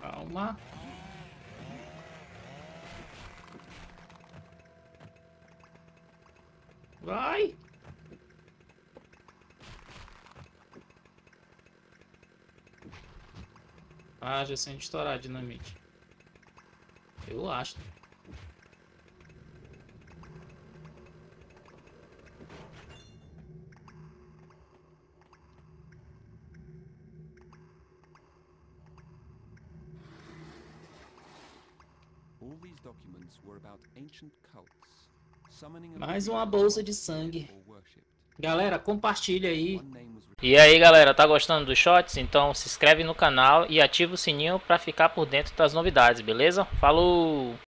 Calma. Vai! Ah, já sei onde estourar a dinamite. Eu acho. Mais uma bolsa de sangue. Galera, compartilha aí. E aí galera, tá gostando dos shorts? Então se inscreve no canal e ativa o sininho pra ficar por dentro das novidades, beleza? Falou!